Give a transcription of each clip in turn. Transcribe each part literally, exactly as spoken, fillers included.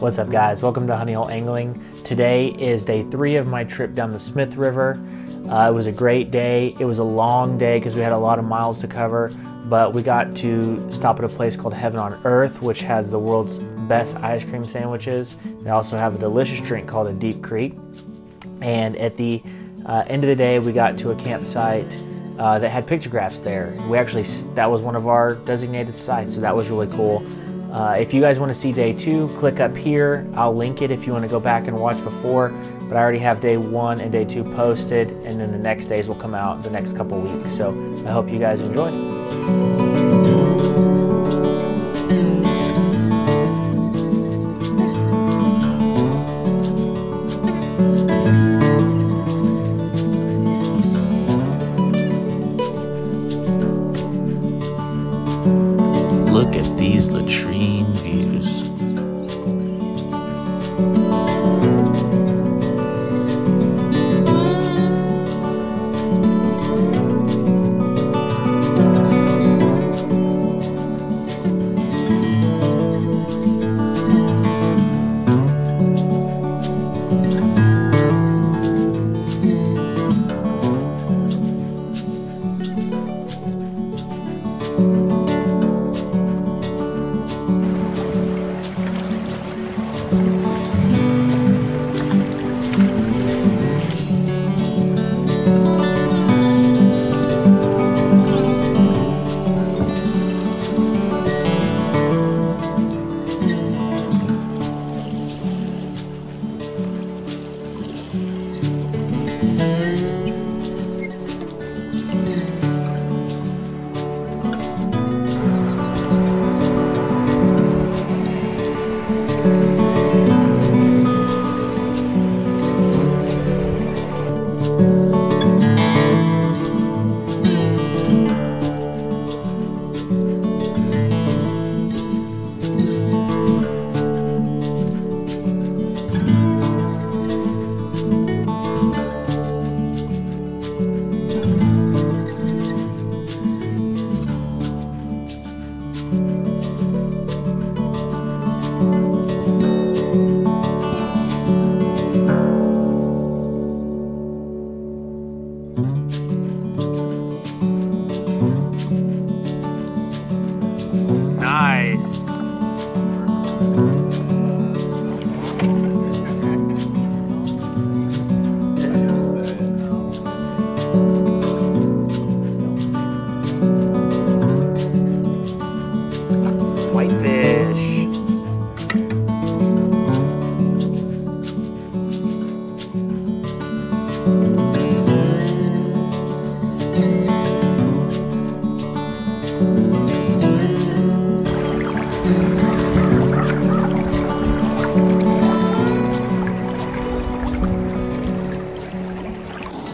What's up, guys? Welcome to Honey Hole Angling. Today is day three of my trip down the Smith River. Uh, it was a great day. It was a long day because we had a lot of miles to cover, but we got to stop at a place called Heaven on Earth, which has the world's best ice cream sandwiches. They also have a delicious drink called a Deep Creek. And at the uh, end of the day, we got to a campsite uh, that had pictographs there. We actually, that was one of our designated sites, so that was really cool. Uh, if you guys want to see day two, click up here. I'll link it if you want to go back and watch before, but I already have day one and day two posted, and then the next days will come out the next couple weeks. So I hope you guys enjoy. Look at these latrine views.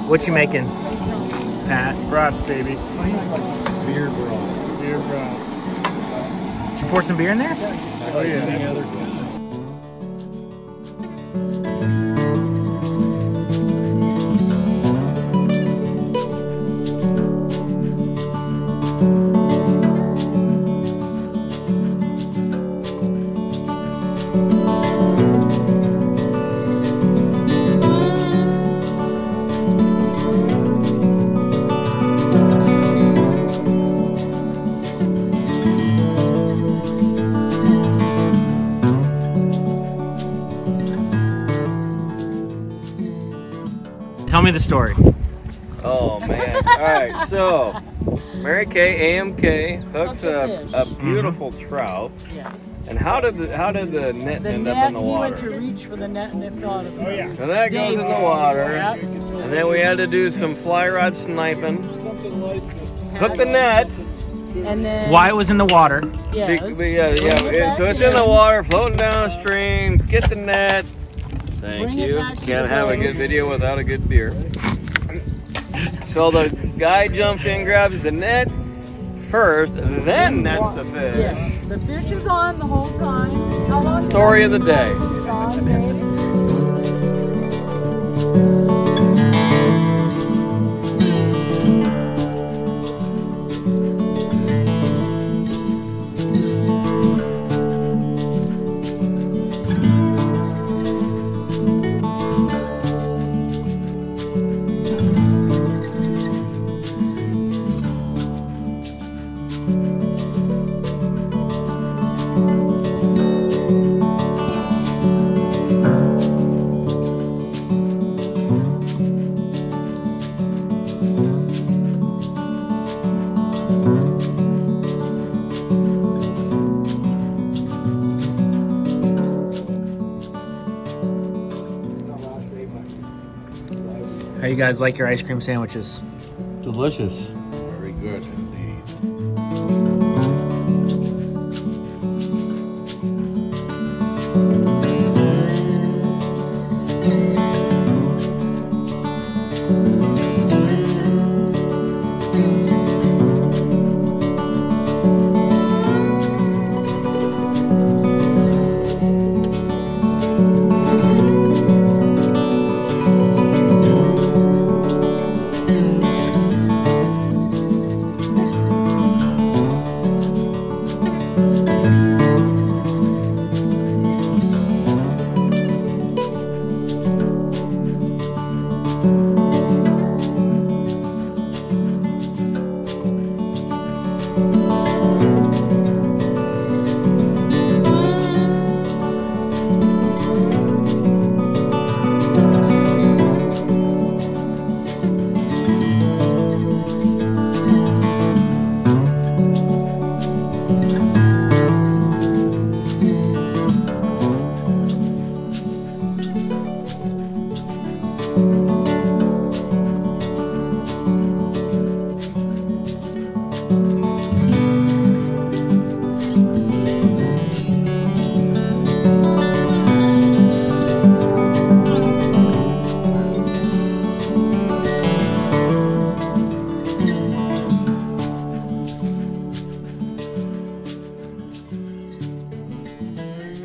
What you making, Pat? Brats, baby. Beer brats. Beer brats. Did you pour some beer in there? Oh yeah. Tell me the story. Oh man. Alright, so Mary Kay A M K hooks up a, a beautiful mm-hmm. trout. Yes. And how did the how did the net the end net, up in the water? He went to reach for the net and it fell out of the water. Oh, yeah. So that Dave goes in the water. Yep. And then we had to do some fly rod sniping. Something like hook the net. And then why it was in the water. Yeah. Be, be, yeah, yeah. It, so it's in the water, floating downstream, get the net. Thank Bring you. Can't have a good video without a good beer. So the guy jumps in, grabs the net first, then nets the fish. Yes, the fish is on the whole time. How long Story of the day. On, you guys like your ice cream sandwiches. Delicious. Very good indeed.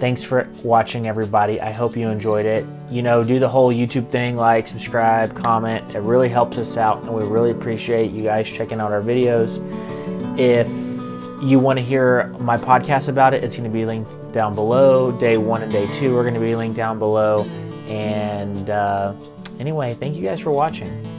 Thanks for watching, everybody. I hope you enjoyed it. You know, do the whole YouTube thing, like, subscribe, comment. It really helps us out, and we really appreciate you guys checking out our videos. If you want to hear my podcast about it, it's going to be linked down below. Day one and day two are going to be linked down below. And uh, anyway, thank you guys for watching.